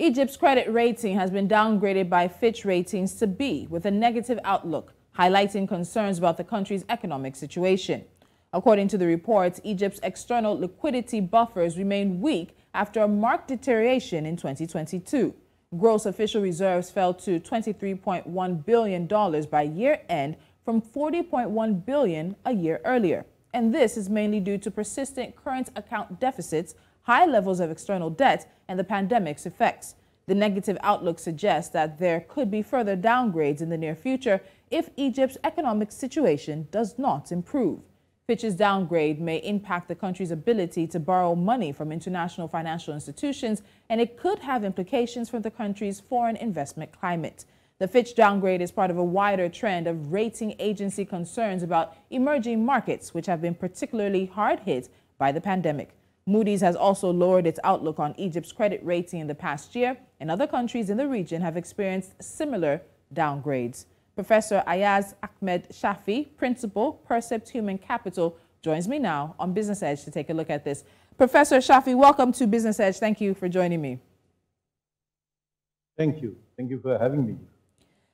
Egypt's credit rating has been downgraded by Fitch Ratings to B with a negative outlook, highlighting concerns about the country's economic situation. According to the report, Egypt's external liquidity buffers remain weak after a marked deterioration in 2022. Gross official reserves fell to $23.1 billion by year-end from $40.1 billion a year earlier. And this is mainly due to persistent current account deficits, high levels of external debt, and the pandemic's effects. The negative outlook suggests that there could be further downgrades in the near future if Egypt's economic situation does not improve. Fitch's downgrade may impact the country's ability to borrow money from international financial institutions, and it could have implications for the country's foreign investment climate. The Fitch downgrade is part of a wider trend of rating agency concerns about emerging markets, which have been particularly hard hit by the pandemic. Moody's has also lowered its outlook on Egypt's credit rating in the past year, and other countries in the region have experienced similar downgrades. Professor Ayaz Ahmed Shafi, Principal, Precept Human Capital, joins me now on Business Edge to take a look at this. Professor Shafi, welcome to Business Edge. Thank you for joining me. Thank you. Thank you for having me.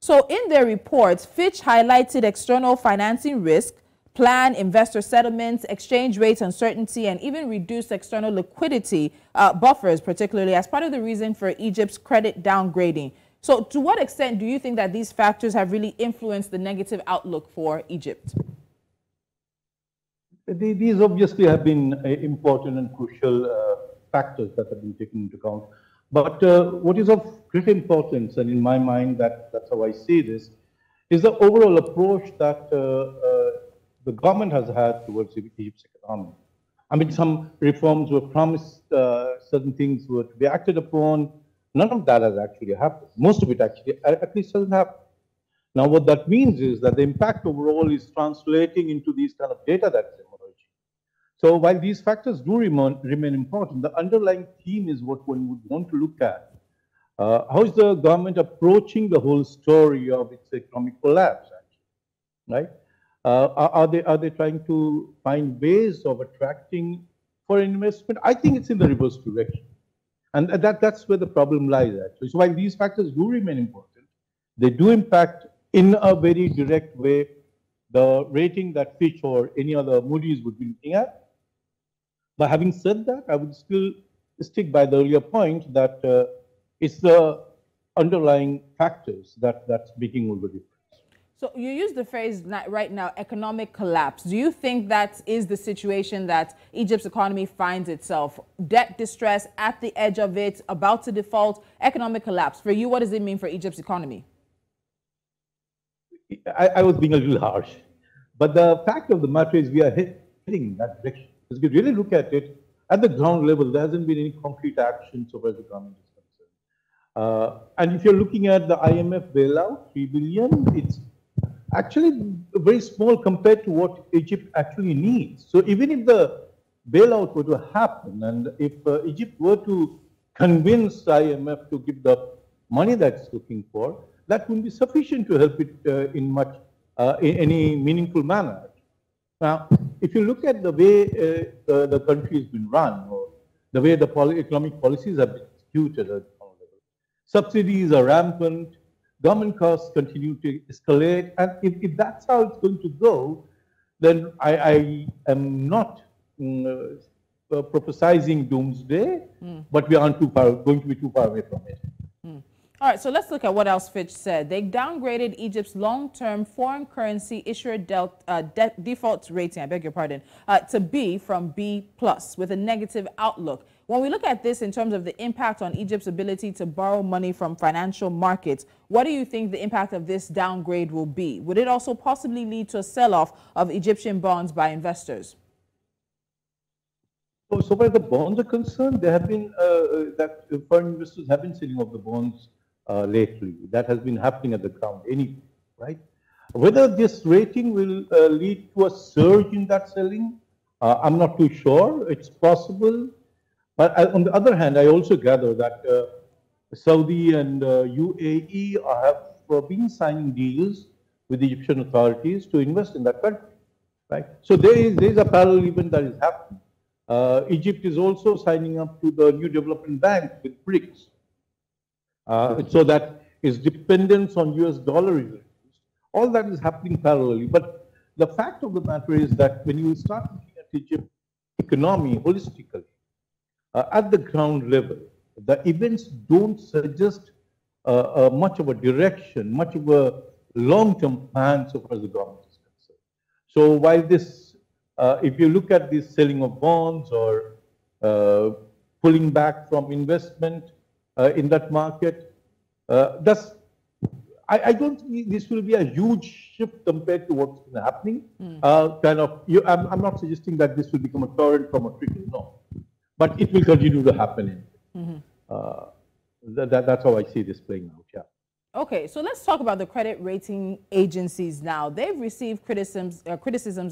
So in their report, Fitch highlighted external financing risk, plan investor settlements, exchange rate uncertainty, and even reduced external liquidity buffers, particularly as part of the reason for Egypt's credit downgrading. So to what extent do you think that these factors have really influenced the negative outlook for Egypt? These obviously have been important and crucial factors that have been taken into account. But what is of great importance, and in my mind that's how I see this, is the overall approach that the government has had towards Egypt's economy. I mean, some reforms were promised, certain things were to be acted upon. None of that has actually happened. Most of it actually, at least, doesn't happen. Now, what that means is that the impact overall is translating into these kind of data that's emerging. So while these factors do remain important, the underlying theme is what one would want to look at. How is the government approaching the whole story of its economic collapse, actually, right? Are they trying to find ways of attracting foreign investment? I think it's in the reverse direction. And that's where the problem lies, actually. So while these factors do remain important, they do impact in a very direct way the rating that Fitch or any other Moody's would be looking at. But having said that, I would still stick by the earlier point that it's the underlying factors that's making all the difference. So you use the phrase right now, economic collapse. Do you think that is the situation that Egypt's economy finds itself? Debt distress, at the edge of it, about to default, economic collapse. For you, what does it mean for Egypt's economy? I was being a little harsh. But the fact of the matter is we are heading in that direction. Because if you really look at it, at the ground level, there hasn't been any concrete action so far as the government is concerned. And if you're looking at the IMF bailout, $3 billion, it's actually very small compared to what Egypt actually needs. So even if the bailout were to happen and if Egypt were to convince IMF to give the money that it's looking for, that wouldn't be sufficient to help it in any meaningful manner. Now, if you look at the way the country has been run, or the way the economic policies have been executed at all levels, subsidies are rampant, government costs continue to escalate, and if that's how it's going to go, then I am not prophesizing doomsday, but we aren't going to be too far away from it. All right, so let's look at what else Fitch said. They downgraded Egypt's long-term foreign currency issuer default rating, I beg your pardon, to B from B+, with a negative outlook. When we look at this in terms of the impact on Egypt's ability to borrow money from financial markets, what do you think the impact of this downgrade will be? Would it also possibly lead to a sell-off of Egyptian bonds by investors? So far as the bonds are concerned, there have been, that foreign investors have been selling off the bonds lately. That has been happening at the ground anyway, right? Whether this rating will lead to a surge in that selling, I'm not too sure. It's possible. But on the other hand, I also gather that Saudi and UAE have been signing deals with the Egyptian authorities to invest in that country, right? So there is a parallel event that is happening. Egypt is also signing up to the New Development Bank with BRICS. so that its dependence on US dollar is reduced. All that is happening parallelly. But the fact of the matter is that when you start looking at Egypt's economy holistically, at the ground level, the events don't suggest much of a direction, much of a long-term plan so far as the government is concerned. So while this, if you look at the selling of bonds or pulling back from investment in that market, I don't think this will be a huge shift compared to what's been happening. I'm not suggesting that this will become a torrent from a trickle, no. But it will continue to happen. That's how I see this playing out, yeah. Okay, so let's talk about the credit rating agencies now. They've received criticisms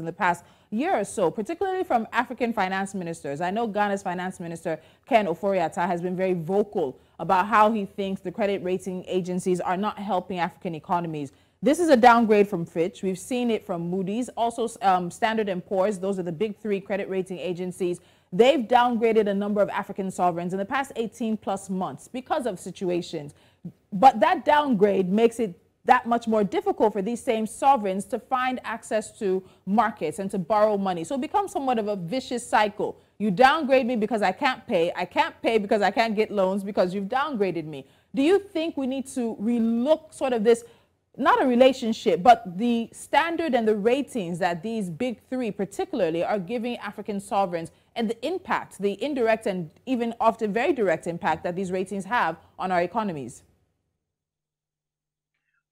in the past year or so, particularly from African finance ministers. I know Ghana's finance minister, Ken Oforiata, has been very vocal about how he thinks the credit rating agencies are not helping African economies. This is a downgrade from Fitch. We've seen it from Moody's, also Standard & Poor's. Those are the big three credit rating agencies. They've downgraded a number of African sovereigns in the past 18+ months because of situations. But that downgrade makes it that much more difficult for these same sovereigns to find access to markets and to borrow money. So it becomes somewhat of a vicious cycle. You downgrade me because I can't pay because I can't get loans because you've downgraded me. Do you think we need to relook sort of this, not a relationship, but the standard and the ratings that these big three particularly are giving African sovereigns and the impact, the indirect and even often very direct impact that these ratings have on our economies?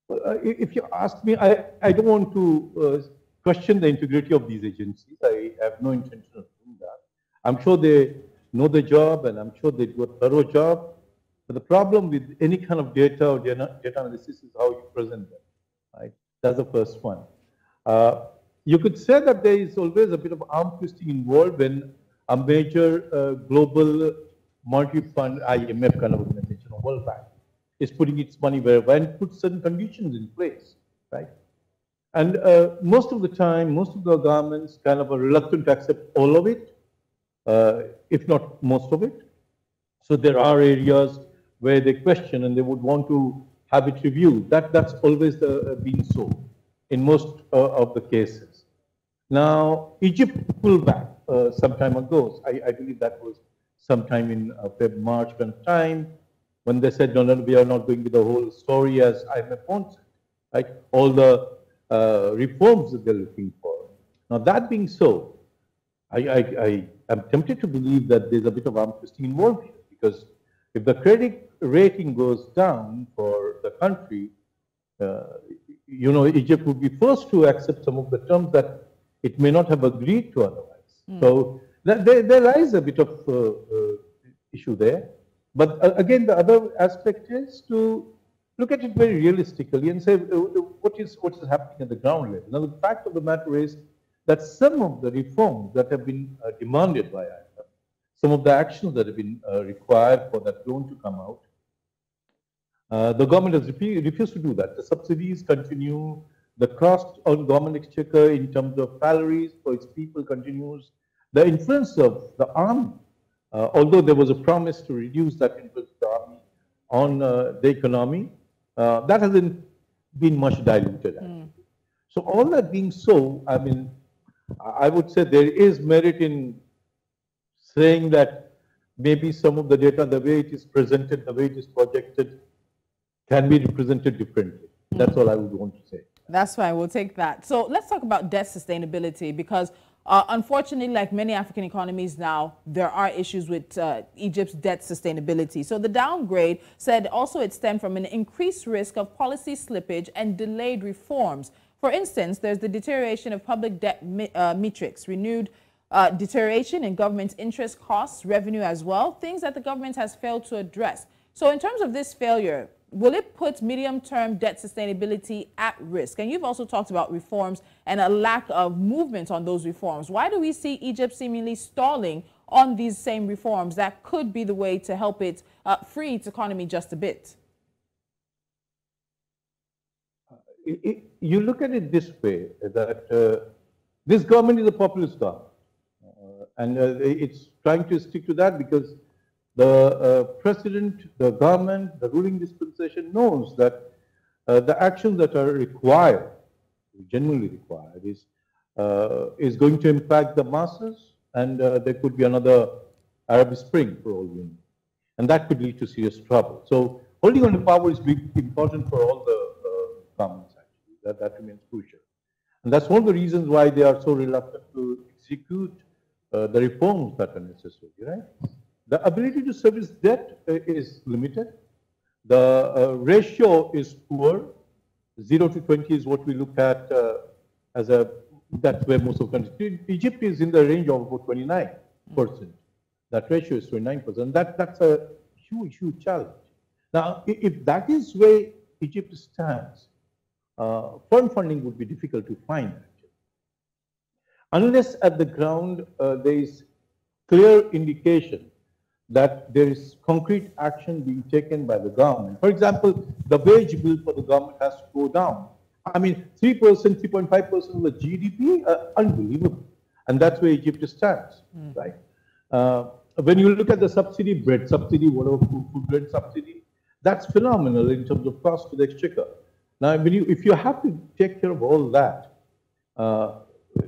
Well, if you ask me, I don't want to question the integrity of these agencies. I have no intention of doing that. I'm sure they know the job and I'm sure they do a thorough job. But the problem with any kind of data or data analysis is how you present them, right? That's the first one. You could say that there is always a bit of arm twisting involved when a major global monetary fund, IMF kind of organization, or World Bank, is putting its money wherever and puts certain conditions in place, right? And most of the time, most of the governments kind of are reluctant to accept all of it, if not most of it. So there are areas where they question and they would want to have it reviewed. That's always been so in most of the cases. Now, Egypt pulled back some time ago. I believe that was sometime in February, March kind of time, when they said, no, we are not going with the whole story as IMF wants it, right? All the reforms that they're looking for. Now, that being so, I am tempted to believe that there's a bit of arm twisting involved here, because if the credit rating goes down for the country, you know, Egypt would be forced to accept some of the terms that it may not have agreed to otherwise. So there lies a bit of issue there. But again, the other aspect is to look at it very realistically and say, what is happening at the ground level? Now, the fact of the matter is that some of the reforms that have been demanded by IMF, some of the actions that have been required for that loan to come out, the government has refused to do that. The subsidies continue, the cost on government exchequer in terms of salaries for its people continues. The influence of the army, although there was a promise to reduce that influence of the army on the economy, that hasn't been much diluted. So all that being so, I mean, I would say there is merit in saying that maybe some of the data, the way it is presented, the way it is projected, can be represented differently. That's all I would want to say. That's fine. We'll take that. So let's talk about debt sustainability, because unfortunately, like many African economies now, there are issues with Egypt's debt sustainability. So the downgrade said also it stemmed from an increased risk of policy slippage and delayed reforms. For instance, there's the deterioration of public debt metrics, renewed deterioration in government interest costs, revenue as well, things that the government has failed to address. So in terms of this failure, will it put medium-term debt sustainability at risk? And you've also talked about reforms and a lack of movement on those reforms. Why do we see Egypt seemingly stalling on these same reforms that could be the way to help it free its economy just a bit? You look at it this way, that this government is a populist government, and it's trying to stick to that because the president, the government, the ruling dispensation knows that the actions that are required, generally required, is going to impact the masses, and there could be another Arab Spring for all you know, and that could lead to serious trouble. So holding on to power is important for all the governments, actually. That remains crucial. And that's one of the reasons why they are so reluctant to execute the reforms that are necessary, right? The ability to service debt is limited. The ratio is poor. 0 to 20 is what we look at as a, that's where most of the countries, Egypt is in the range of about 29%. That ratio is 29%. That's a huge, huge challenge. Now, if that is where Egypt stands, foreign funding would be difficult to find, actually. Unless at the ground there is clear indication that there is concrete action being taken by the government. For example, the wage bill for the government has to go down. I mean, 3%, 3.5% of the GDP, unbelievable. And that's where Egypt stands, right? When you look at the subsidy, bread subsidy, whatever food bread subsidy, that's phenomenal in terms of cost to the exchequer. Now, if you have to take care of all that,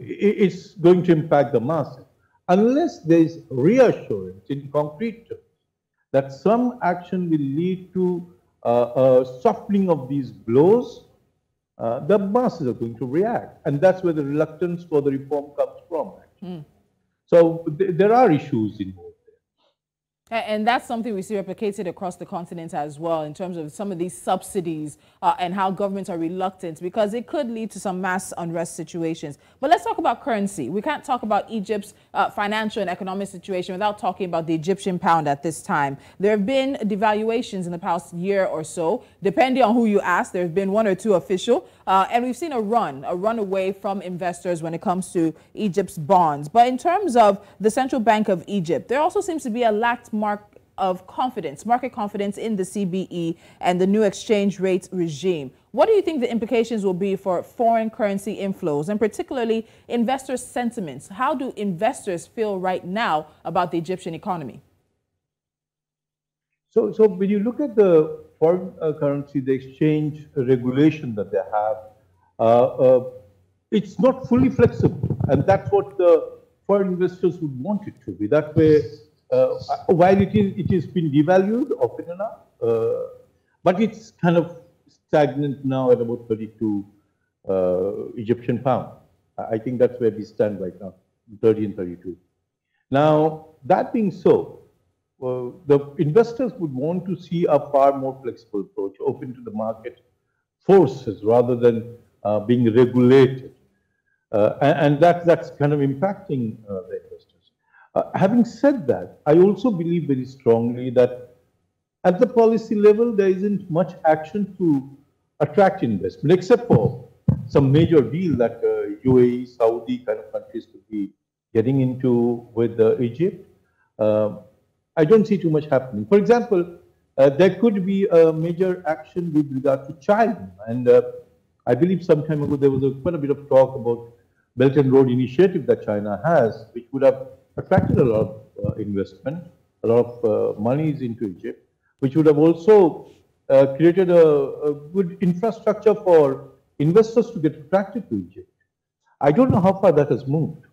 it's going to impact the masses. Unless there is reassurance in concrete terms that some action will lead to a softening of these blows, the masses are going to react. And that's where the reluctance for the reform comes from, actually. So there are issues involved there. And that's something we see replicated across the continent as well in terms of some of these subsidies and how governments are reluctant because it could lead to some mass unrest situations. But let's talk about currency. We can't talk about Egypt's financial and economic situation without talking about the Egyptian pound at this time. There have been devaluations in the past year or so. Depending on who you ask, there have been one or two official. And we've seen a run away from investors when it comes to Egypt's bonds. But in terms of the Central Bank of Egypt, there also seems to be a lack of confidence, market confidence in the CBE and the new exchange rate regime. What do you think the implications will be for foreign currency inflows and particularly investor sentiments? How do investors feel right now about the Egyptian economy? So when you look at the foreign currency, the exchange regulation that they have, it's not fully flexible. And that's what the foreign investors would want it to be. That way, while it has been devalued often enough, but it's kind of stagnant now at about 32 Egyptian pound. I think that's where we stand right now, 30 and 32. Now, that being so, the investors would want to see a far more flexible approach, open to the market forces rather than being regulated. And that's kind of impacting the investors. Having said that, I also believe very strongly that at the policy level, there isn't much action to attract investment, except for some major deal that UAE, Saudi kind of countries could be getting into with Egypt. I don't see too much happening. For example, there could be a major action with regard to China. And I believe some time ago, there was quite a bit of talk about Belt and Road Initiative that China has, which would have attracted a lot of investment, a lot of monies into Egypt, which would have also created a good infrastructure for investors to get attracted to Egypt. I don't know how far that has moved.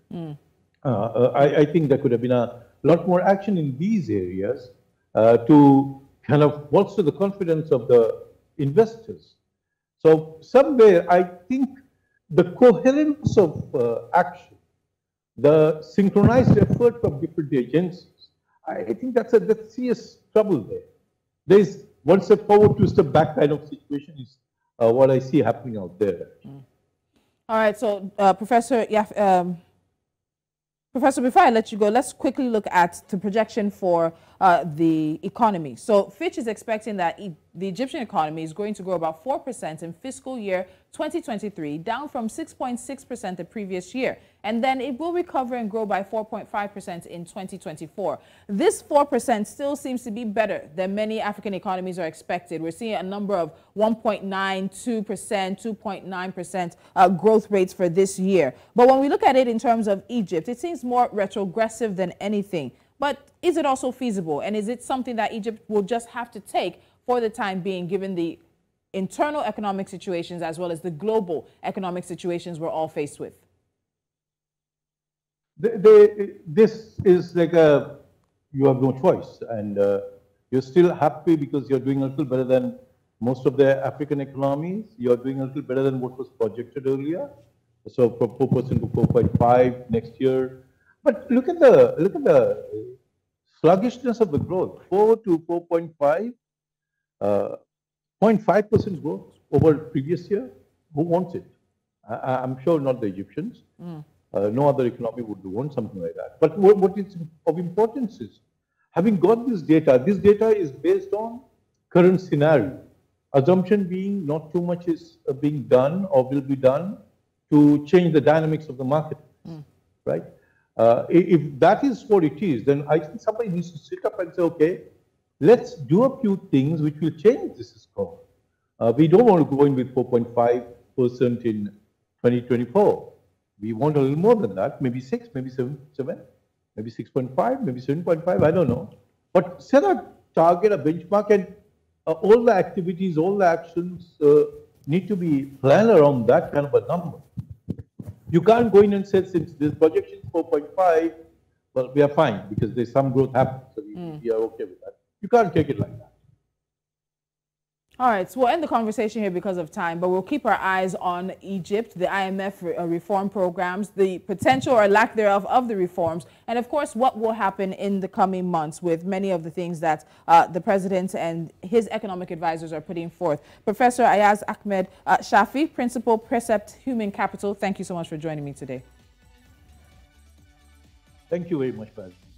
I think there could have been a lot more action in these areas to kind of bolster the confidence of the investors. So somewhere, I think the coherence of action, the synchronized effort of different agencies, I think that's serious trouble there. There is one step forward, two step back kind of situation is what I see happening out there. All right, so Professor, Professor, before I let you go, let's quickly look at the projection for the economy. So Fitch is expecting that the Egyptian economy is going to grow about 4% in fiscal year 2023, down from 6.6% the previous year. And then it will recover and grow by 4.5% in 2024. This 4% still seems to be better than many African economies are expected. We're seeing a number of 1.9, 2%, 2.9% growth rates for this year. But when we look at it in terms of Egypt, it seems more retrogressive than anything. But is it also feasible? And is it something that Egypt will just have to take for the time being, given the internal economic situations as well as the global economic situations we're all faced with? This is like a, you have no choice, and you're still happy because you're doing a little better than most of the African economies. You're doing a little better than what was projected earlier. So from 4% to 4.5 next year. But look at the sluggishness of the growth. 4 to 4.5, 0.5% growth over previous year. Who wants it? I'm sure not the Egyptians. Mm. No other economy would want something like that. But what is of importance is, having got this data is based on current scenario. Assumption being not too much is being done or will be done to change the dynamics of the market, right? If that is what it is, then I think somebody needs to sit up and say, okay, let's do a few things which will change this score. We don't want to go in with 4.5% in 2024. We want a little more than that, maybe 6, maybe 7, maybe 6.5, maybe 7.5, I don't know. But set a target, a benchmark, and all the activities, all the actions need to be planned around that kind of a number. You can't go in and say, since this projection is 4.5, well, we are fine because there's some growth happening, so we are okay with that. You can't take it like that. All right, so we'll end the conversation here because of time, but we'll keep our eyes on Egypt, the IMF reform programs, the potential or lack thereof of the reforms, and of course what will happen in the coming months with many of the things that the president and his economic advisors are putting forth. Professor Ayaz Ahmed Shafi, Principal, Precept Human Capital, thank you so much for joining me today. Thank you very much, President.